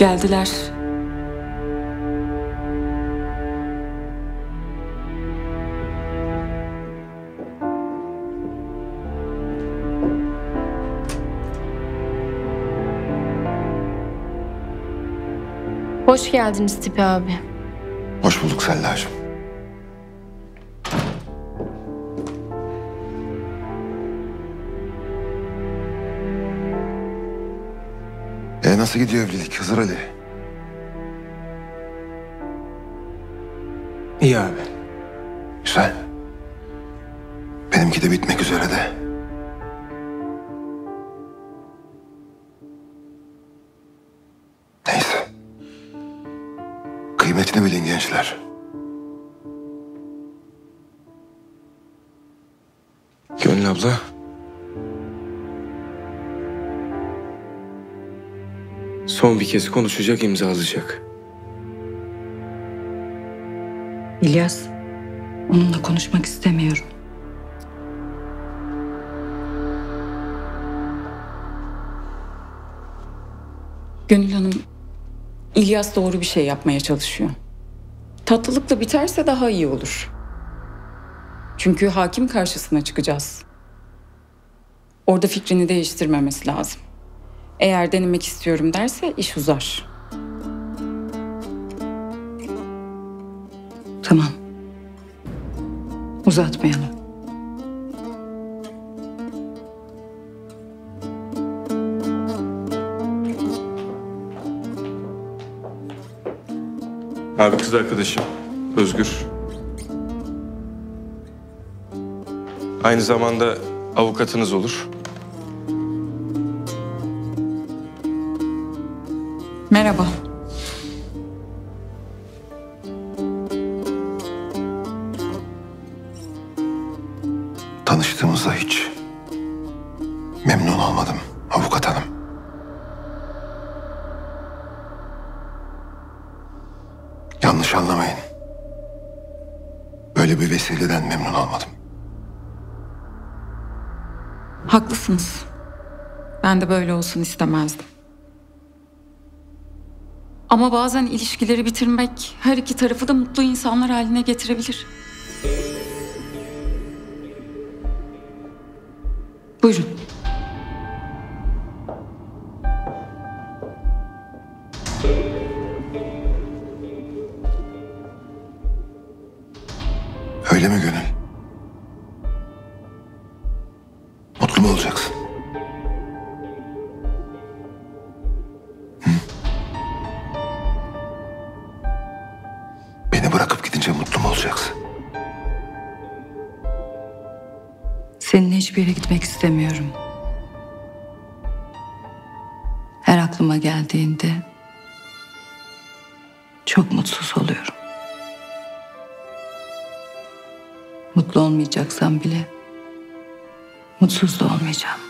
Geldiler. Hoş geldiniz Tipi abi. Hoş bulduk Sellacığım. Nasıl gidiyor evlilik Hızır Ali? İyi abi. Güzel. Benimki de bitmek üzere de. Neyse. Kıymetini bilin gençler. Gönül abla. Son bir kez konuşacak, imzalayacak. İlyas, onunla konuşmak istemiyorum. Gönül Hanım, İlyas doğru bir şey yapmaya çalışıyor. Tatlılıkla biterse daha iyi olur. Çünkü hakim karşısına çıkacağız. Orada fikrini değiştirmemesi lazım. Eğer denemek istiyorum derse iş uzar. Tamam. Uzatmayalım. Abi kız arkadaşım Özgür. Aynı zamanda avukatınız olur. Merhaba. Tanıştığımızda hiç memnun olmadım avukat hanım. Yanlış anlamayın. Böyle bir vesileden memnun olmadım. Haklısınız. Ben de böyle olsun istemezdim. Ama bazen ilişkileri bitirmek her iki tarafı da mutlu insanlar haline getirebilir. Buyurun. Öyle mi Gönül? Mutlu mu olacaksın? Bırakıp gidince mutlu mu olacaksın? Seninle hiçbir yere gitmek istemiyorum. Her aklıma geldiğinde çok mutsuz oluyorum. Mutlu olmayacaksam bile mutsuz da olmayacağım.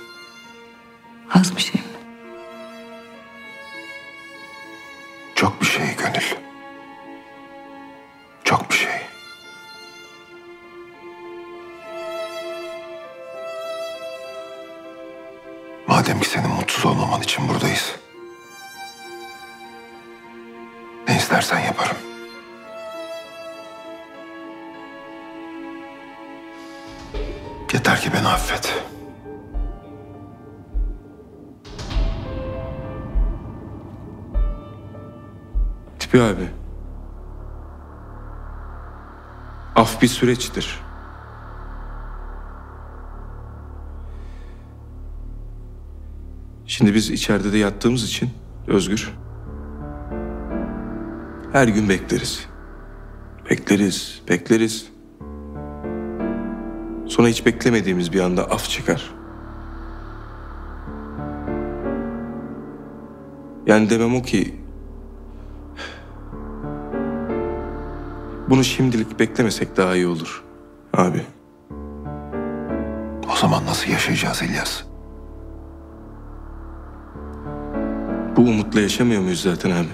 Az bir şey mi? Çok bir şey Gönül. Çok bir şey. Madem ki senin mutsuz olmaman için buradayız. Ne istersen yaparım. Yeter ki beni affet. Tipi abi. Af bir süreçtir. Şimdi biz içeride de yattığımız için Özgür, her gün bekleriz. Bekleriz, bekleriz. Sonra hiç beklemediğimiz bir anda af çıkar. Yani demem o ki, bunu şimdilik beklemesek daha iyi olur abi. O zaman nasıl yaşayacağız İlyas? Bu umutla yaşamıyor muyuz zaten abi?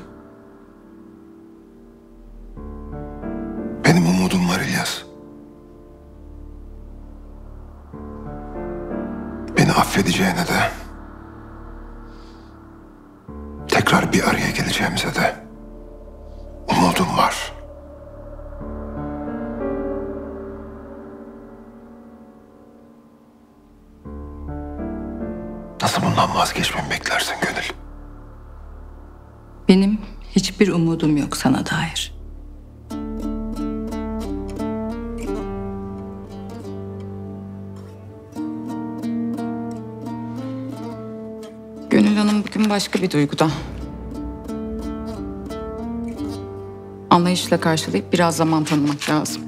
Benim umudum var İlyas. Beni affedeceğine de tekrar bir araya geleceğiz. geleceğimize de umudum var. Nasıl bundan vazgeçmemi beklersin Gönül? Benim hiçbir umudum yok sana dair. Gönül Hanım bugün başka bir duyguda. Anlayışla karşılayıp biraz zaman tanımak lazım.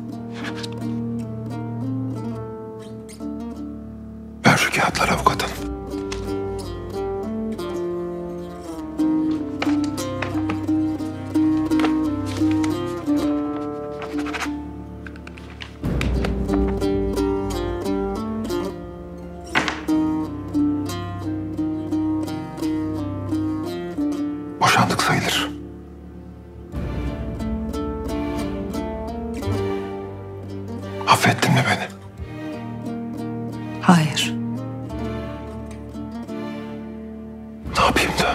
Ver şu kağıtları avukat hanım. Boşandık sayılır. Affettin mi beni? Hayır. Ne yapayım da?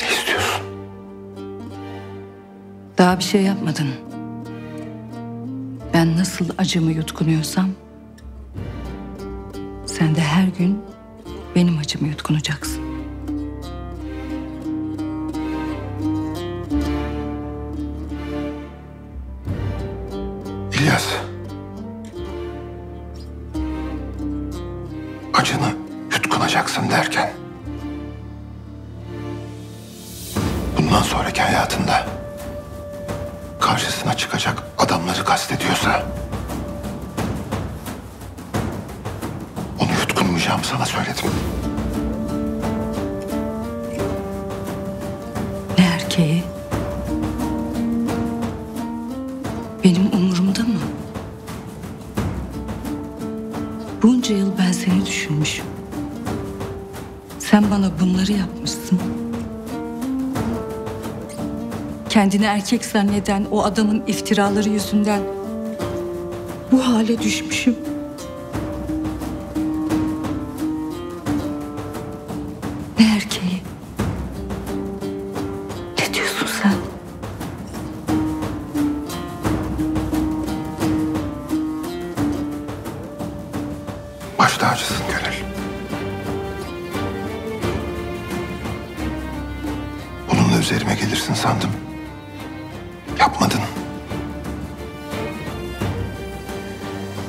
Ne istiyorsun? Daha bir şey yapmadın. Ben nasıl acımı yutkunuyorsam, sen de her gün benim acımı yutkunacaksın. İlyas, acını yutkunacaksın derken, bundan sonraki hayatında karşısına çıkacak adamları kastediyorsa, onu yutkunmayacağımı sana söyledim. Ne erkeği? Benim umurumda mı? Bunca yıl ben seni düşünmüşüm. Sen bana bunları yapmışsın. Kendini erkek zanneden o adamın iftiraları yüzünden bu hale düşmüşüm. Ne erkeği? Ne diyorsun sen? Baş tacısın Gönül. Bununla üzerime gelirsin sandım. Yapmadın.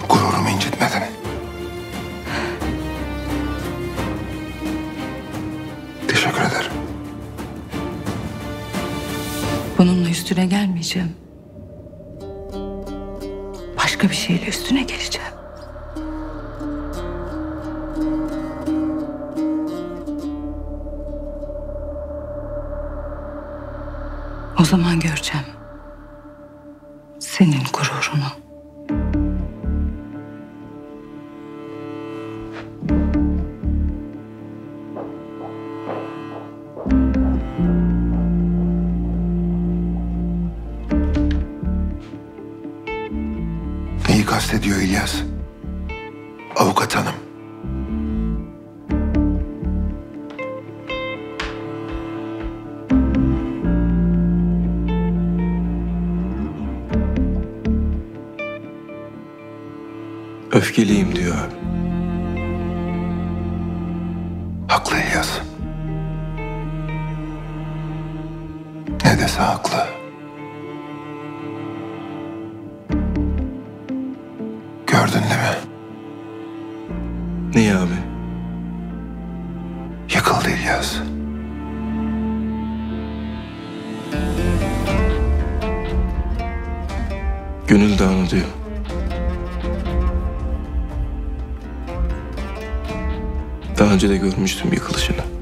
Gururumu incitmedin. Teşekkür ederim. Bununla üstüne gelmeyeceğim. Başka bir şeyle üstüne geleceğim. O zaman göreceğim senin gururunu. Neyi kastediyor İlyas? Avukat hanım. Öfkeliyim diyor. Haklı İlyas. Ne dese haklı. Gördün değil mi? Niye abi? Yıkıldı İlyas. Gönül dağını diyor. Daha önce de görmüştüm yıkılışını.